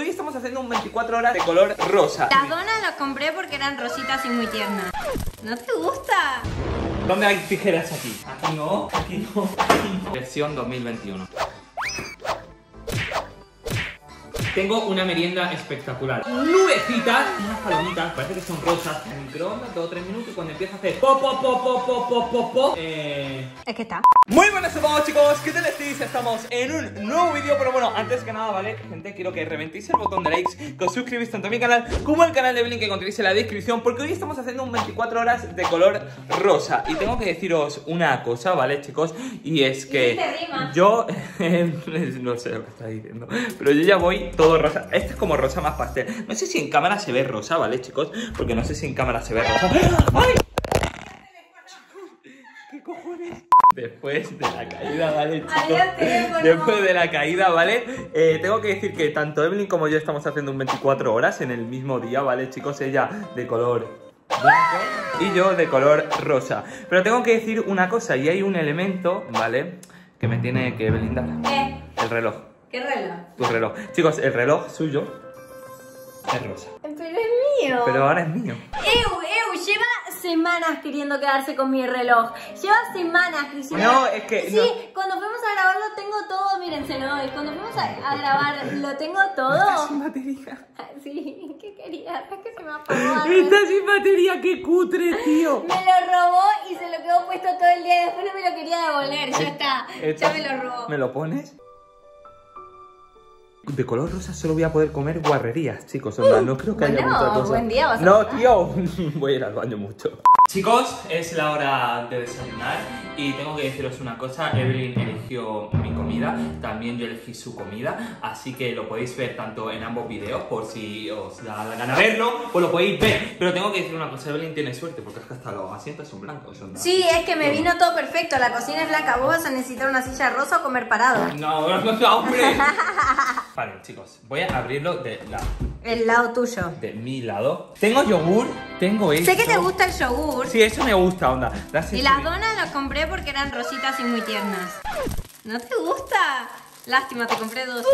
Hoy estamos haciendo un 24 horas de color rosa. Las donas las compré porque eran rositas y muy tiernas. ¿No te gusta? ¿Dónde hay tijeras aquí? Aquí no, aquí no, aquí no. Versión 2021. Tengo una merienda espectacular. Nubecitas, unas palomitas, parece que son rosas. En el microondas, todo 3 minutos y cuando empieza a hacer po, po, po, po, po, po, po, po, es que está. Muy buenas a chicos, ¿qué tal estáis? Estamos en un nuevo vídeo, pero bueno, antes que nada, ¿vale? Gente, quiero que reventéis el botón de likes, que os suscribís tanto a mi canal como al canal de Blink que encontréis en la descripción, porque hoy estamos haciendo un 24 horas de color rosa. Y tengo que deciros una cosa, ¿vale, chicos? Y es que yo, no sé lo que está diciendo, pero yo ya voy todo rosa. Este es como rosa más pastel. No sé si en cámara se ve rosa, ¿vale, chicos? Porque no sé si en cámara se ve rosa. ¡Ay! ¿Qué cojones? Después de la caída, ¿vale, chicos? Después de la caída, ¿vale? Tengo que decir que tanto Evelyn como yo estamos haciendo un 24 horas en el mismo día, ¿vale, chicos? Ella de color blanco y yo de color rosa. Pero tengo que decir una cosa, y hay un elemento, ¿vale? Que me tiene que Evelyn dar. El reloj. ¿Qué reloj? Tu reloj. Chicos, el reloj suyo es rosa. Pero es mío. Pero ahora es mío. Lleva semanas queriendo quedarse con mi reloj. Lleva semanas, Cristina. No, es que... Sí, no. Cuando fuimos a grabar lo tengo todo, mírenselo. Cuando fuimos a grabar lo tengo todo. Está sin batería. Sí, ¿qué querías? Es que se me apagó. Está sin batería, qué cutre, tío. Me lo robó y se lo quedó puesto todo el día. Después no me lo quería devolver, ya está. Ya me lo robó. ¿Me lo pones? De color rosa solo voy a poder comer guarrerías, chicos. O sea, no creo que haya mucha cosa. Buen día, vas a no, tío, voy a ir al baño mucho. Chicos, es la hora de desayunar y tengo que deciros una cosa. Evelyn eligió mi comida, también yo elegí su comida, así que lo podéis ver tanto en ambos videos por si os da la gana verlo, pues lo podéis ver. Pero tengo que decir una cosa, Evelyn tiene suerte porque es que hasta los asientos son blancos. Son sí, es que me vino todo perfecto, la cocina es blanca, vos vas a necesitar una silla rosa o comer parado. No, hombre. Vale, chicos, voy a abrirlo de la... El lado tuyo. De mi lado. Tengo yogur, tengo esto. Sé que te gusta el yogur. Sí, eso me gusta, onda. Y las donas las compré porque eran rositas y muy tiernas. ¿No te gusta? Lástima, te compré dos.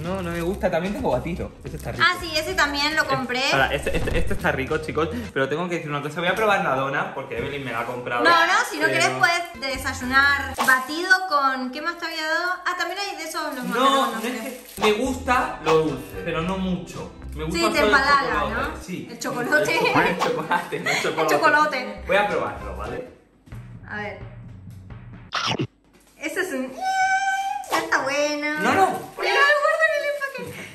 No, no me gusta. También tengo gatito. Este está rico. Ah, sí, ese también lo compré. Este está rico, chicos. Pero tengo que decir una cosa. Voy a probar la dona porque Evelyn me la ha comprado. No, si no querés puedes desayunar batido con... ¿Qué más te había dado? Ah, también hay de esos los no es que me gusta lo dulce, pero no mucho. Me gusta te empalaga, ¿no? Sí. El chocolate. El chocolate, no el chocolate. El chocolate. Voy a probarlo, ¿vale? A ver. Este es un... Está buena. No. Pero lo guardo en el empaque.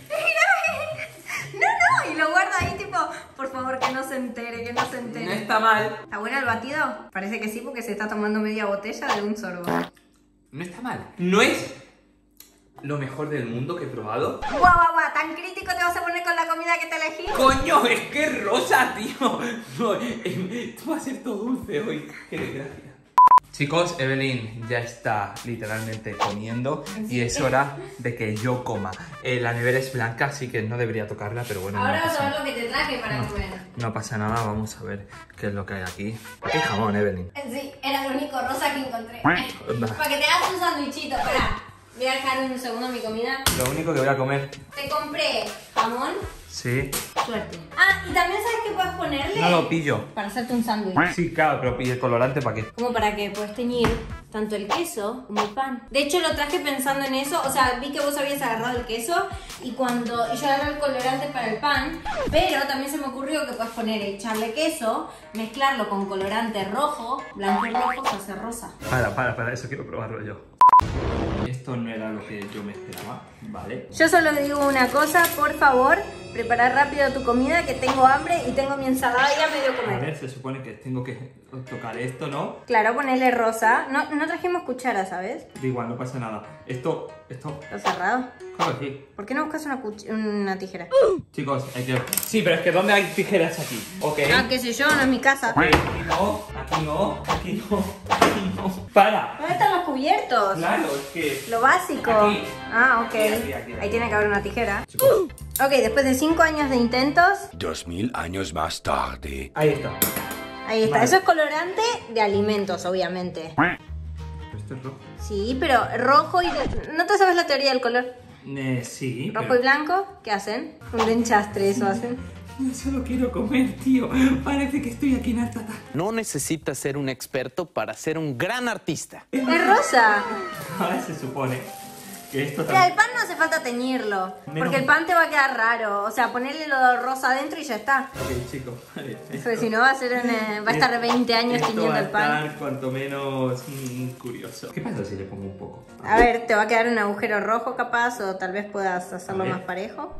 No, y lo guardo ahí tipo, por favor que no se entere, que no se entere. No está mal. ¿Está bueno el batido? Parece que sí porque se está tomando media botella de un sorbo. No está mal. No es lo mejor del mundo que he probado. Guau, tan crítico te vas a poner con la comida que te elegí. Coño, es que es rosa, tío. Tú vas a ser todo dulce hoy. Qué desgracia. Chicos, Evelyn ya está literalmente comiendo y es hora de que yo coma. La nevera es blanca, así que no debería tocarla, pero bueno. Ahora vas a ver lo que te traje para comer. No pasa nada, vamos a ver qué es lo que hay aquí. ¿Qué jamón, Evelyn? Sí, era el único rosa que encontré. Para que te hagas un sandwichito, espera. Voy a dejar un segundo mi comida. Lo único que voy a comer. Te compré jamón. Sí. Suerte. Ah, y también sabes que puedes ponerle... No lo pillo. Para hacerte un sándwich. Sí, claro, pero pillo el colorante para qué. Como para que puedes teñir tanto el queso como el pan. De hecho, lo traje pensando en eso. O sea, vi que vos habías agarrado el queso y cuando yo agarré el colorante para el pan, pero también se me ocurrió que puedes poner, echarle queso, mezclarlo con colorante rojo, blanco y rojo, para hacer rosa. Para, eso quiero probarlo yo. Esto no era lo que yo me esperaba, ¿vale? Yo solo digo una cosa, por favor, prepara rápido tu comida, que tengo hambre y tengo mi ensalada ya medio comer. A ver, se supone que tengo que tocar esto, ¿no? Claro, ponerle rosa. No trajimos cuchara, ¿sabes? Igual, no pasa nada. Esto... ¿Está cerrado? Claro que sí. ¿Por qué no buscas una tijera? Chicos, hay que... Sí, pero es que ¿dónde hay tijeras aquí? ¿Ok? Ah, qué sé yo, no es mi casa. Okay. Aquí no. ¡Para! ¿Dónde están los cubiertos? Claro, es que... Lo básico. Aquí. Ah, ok. Aquí. Ahí tiene que haber una tijera. Ok, después de 5 años de intentos... 2000 años más tarde. Ahí está. Vale. Eso es colorante de alimentos, obviamente. ¿Esto es rojo? Sí, pero rojo y... ¿No te sabes la teoría del color? Sí. ¿Rojo y blanco? ¿Qué hacen? Un enchastre eso hacen. Yo solo quiero comer, tío. Parece que estoy aquí en Artata. No necesitas ser un experto para ser un gran artista. ¡Es rosa! Ahora se supone que esto también... Mira, el pan no hace falta teñirlo. Porque el pan te va a quedar raro. O sea, ponerle lo rosa adentro y ya está. Ok, chicos. Vale, esto... Si no, va a ser va a estar 20 años teñiendo el pan. Va a estar cuanto menos curioso. ¿Qué pasa si le pongo un poco? A ver, te va a quedar un agujero rojo capaz. O tal vez puedas hacerlo más parejo.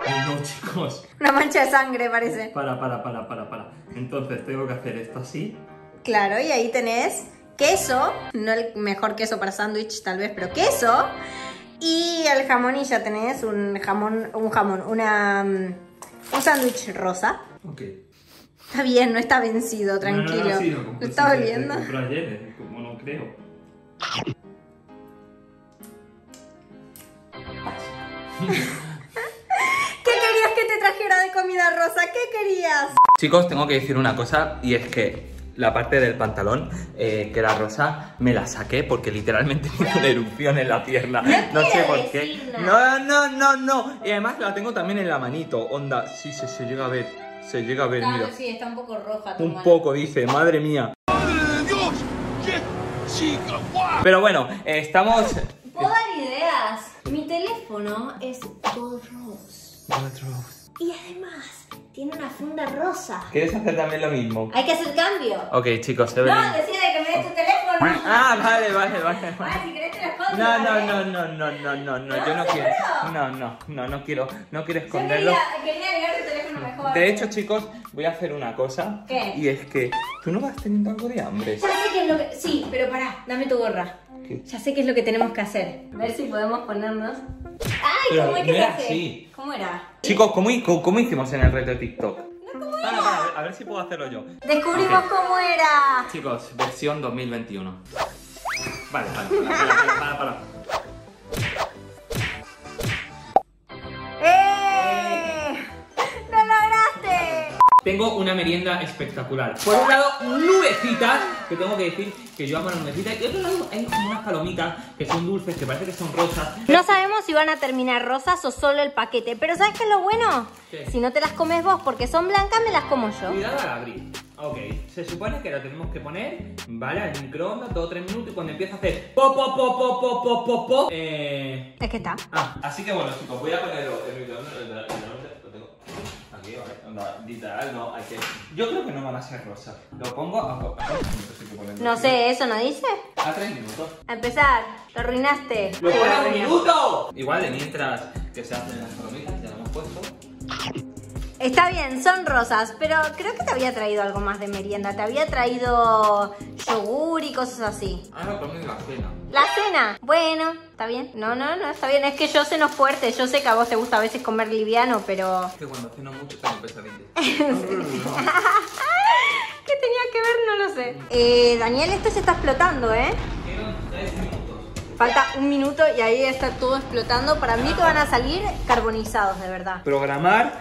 No, chicos. Una mancha de sangre parece. Para. Entonces tengo que hacer esto así. Claro, y ahí tenés queso. No el mejor queso para sándwich tal vez, pero queso. Y el jamón, y ya tenés un sándwich rosa. Ok. Está bien, no está vencido, tranquilo. No, lo está oliendo. Lo compré ayer, como no creo. Comida rosa, ¿qué querías? Chicos, tengo que decir una cosa, y es que la parte del pantalón, que era rosa, me la saqué porque literalmente tenía una erupción en la pierna. No sé por qué. No. Y además la tengo también en la manito, onda, sí, se llega a ver, claro, mira. Sí, está un poco roja. Un mano. Poco, dice, madre mía. ¡Madre de Dios! ¡Qué chica! ¡Wow! Pero bueno, estamos... ¿Puedo dar ideas? Mi teléfono es gold rose. Y además, tiene una funda rosa. ¿Quieres hacer también lo mismo? Hay que hacer cambio. Ok, chicos, Evelyn. No, decide que me des tu teléfono. Ah, vale. Vale, si querés te lo escondo. No, yo no quiero. No quiero esconderlo. Yo quería agregar tu teléfono mejor. De hecho, chicos, voy a hacer una cosa. ¿Qué? Y es que, ¿tú no vas teniendo algo de hambre? Ya sé que es lo que... Sí, pero pará, dame tu gorra. ¿Qué? Ya sé qué es lo que tenemos que hacer. A ver si podemos ponernos... ¡Ay! ¿Cómo es que se hace? ¿Cómo era? Chicos, ¿cómo hicimos en el reto de TikTok? No, ¿cómo era? A ver si puedo hacerlo yo. Descubrimos cómo era. Chicos, versión 2021. Vale. ¡Lo lograste! Tengo una merienda espectacular. Por un lado, nubecitas, que tengo que decir que yo amo las nubecitas. Y por otro lado, hay como unas palomitas que son dulces, que parece que son rosas. No sabemos si van a terminar rosas o solo el paquete. Pero ¿sabes qué es lo bueno? ¿Qué? Si no te las comes vos porque son blancas, me las como yo. Cuidado al abrir. Ok, se supone que la tenemos que poner, ¿vale? Al microondas, 2 o 3 minutos, y cuando empieza a hacer po. Es que está. Ah, así que bueno, chicos, voy a ponerlo en el microondas. No, hay que... Yo creo que no van a ser rosas. Lo pongo a 3 minutos. No sé, ¿eso no dice? A 3 minutos. A empezar, lo arruinaste. ¡Lo pongo a 3 minutos! Igual de mientras que se hacen las palomitas, ya lo hemos puesto. Está bien, son rosas, pero creo que te había traído algo más de merienda. Te había traído yogur y cosas así. Ah, no, comí la cena. ¿La cena? Bueno, ¿está bien? No, está bien. Es que yo ceno fuerte. Yo sé que a vos te gusta a veces comer liviano, pero... Es que cuando ceno mucho tengo pesadillas. ¿Qué tenía que ver? No lo sé. Daniel, esto se está explotando, ¿eh? Quedan 3 minutos. Falta 1 minuto y ahí está todo explotando. Para mí que van a salir carbonizados, de verdad. Programar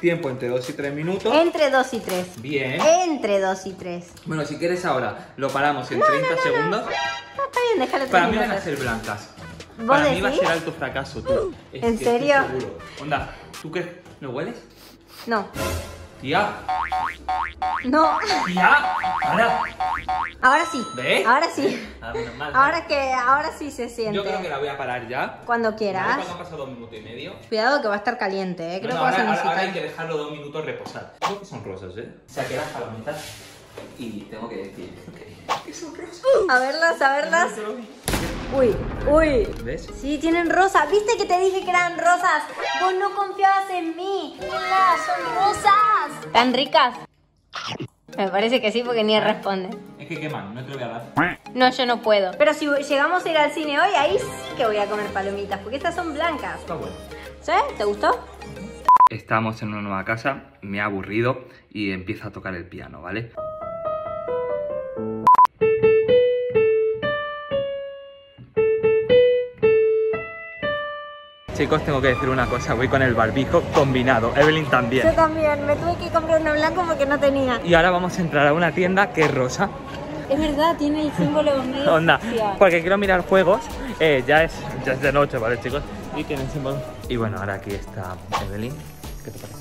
tiempo entre 2 y 3 minutos. Entre 2 y 3. Bien. Entre 2 y 3. Bueno, si quieres ahora lo paramos en 30 segundos. No, está bien, déjalo. Para mí van a ser blancas. Para mí va a ser alto fracaso, tío. ¿En serio? Onda, ¿tú qué? ¿No hueles? No. Tía. No. Tía. Ahora sí. ¿Ves? Ahora sí. Ahora sí se siente. Yo creo que la voy a parar ya. Cuando quieras. Cuando han pasado 2 minutos y medio. Cuidado que va a estar caliente, Creo que vas a necesitar. Ahora hay que dejarlo 2 minutos reposar. Creo que son rosas, O sea, que las palomitas. Y tengo que decir que son rosas. A verlas. Uy. ¿Ves? Sí, tienen rosas. ¿Viste que te dije que eran rosas? Vos no confiabas en mí. Hola, son rosas. ¿Tan ricas? Me parece que sí, porque ni responde. Es que queman, no te lo voy a dar. No, yo no puedo. Pero si llegamos a ir al cine hoy, ahí sí que voy a comer palomitas, porque estas son blancas. Está bueno. ¿Sí? ¿Te gustó? Estamos en una nueva casa, me ha aburrido y empieza a tocar el piano, ¿vale? Chicos, tengo que decir una cosa, voy con el barbijo combinado, Evelyn también. Yo también, me tuve que comprar uno blanco porque no tenía. Y ahora vamos a entrar a una tienda que es rosa. Es verdad, tiene el símbolo medio onda, social. Porque quiero mirar juegos, ya es de noche, ¿vale, chicos? Y tiene el símbolo. Y bueno, ahora aquí está Evelyn. ¿Qué te parece?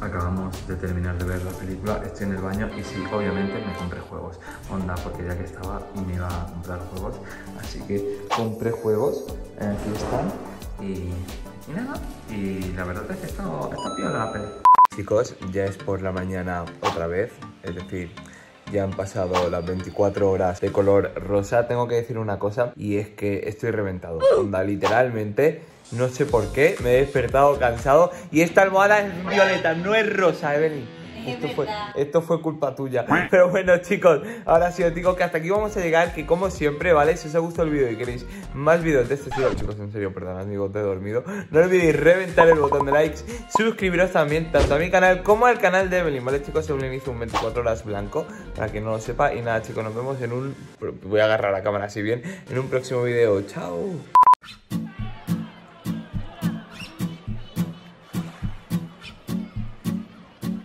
Acabamos de terminar de ver la película, estoy en el baño y sí, obviamente me compré juegos. Onda, porque ya que estaba me iba a comprar juegos. Así que compré juegos, aquí están. Y nada, y la verdad es que está piola la peli. Chicos, ya es por la mañana otra vez, es decir, ya han pasado las 24 horas de color rosa. Tengo que decir una cosa, y es que estoy reventado. Onda, literalmente, no sé por qué, me he despertado cansado. Y esta almohada es violeta, no es rosa, Evelyn. Esto fue culpa tuya. Pero bueno, chicos, ahora sí os digo que hasta aquí vamos a llegar, que como siempre, ¿vale? Si os ha gustado el vídeo y queréis más vídeos de este estilo, chicos, en serio, perdonad mi bote dormido, no olvidéis reventar el botón de likes, suscribiros también tanto a mi canal como al canal de Evelyn, ¿vale, chicos? Evelyn hizo un 24 horas blanco, para quien no lo sepa. Y nada, chicos, nos vemos en un... Voy a agarrar la cámara así bien. En un próximo vídeo, chao.